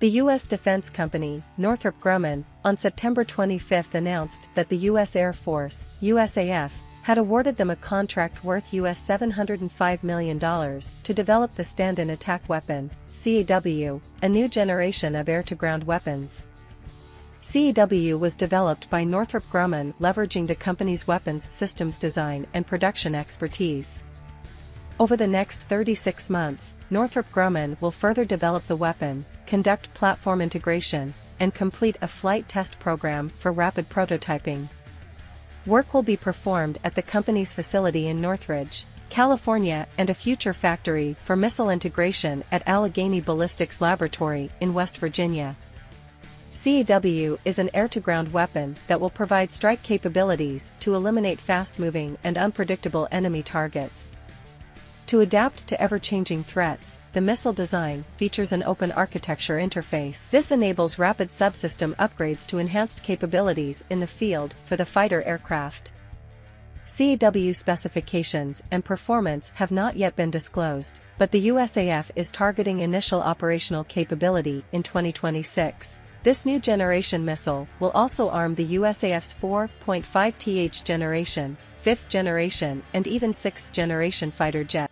The U.S. defense company, Northrop Grumman, on September 25 announced that the U.S. Air Force, USAF, had awarded them a contract worth $705 million to develop the Stand-in Attack Weapon, SiAW, a new generation of air-to-ground weapons. SiAW was developed by Northrop Grumman, leveraging the company's weapons systems design and production expertise. Over the next 36 months, Northrop Grumman will further develop the weapon, conduct platform integration, and complete a flight test program for rapid prototyping. Work will be performed at the company's facility in Northridge, California, and a future factory for missile integration at Allegany Ballistics Laboratory in West Virginia. SiAW is an air-to-ground weapon that will provide strike capabilities to eliminate fast-moving and unpredictable enemy targets. To adapt to ever-changing threats, the missile design features an open architecture interface. This enables rapid subsystem upgrades to enhanced capabilities in the field for the fighter aircraft. SiAW specifications and performance have not yet been disclosed, but the USAF is targeting initial operational capability in 2026. This new generation missile will also arm the USAF's 4.5th generation, 5th generation, and even 6th generation fighter jets.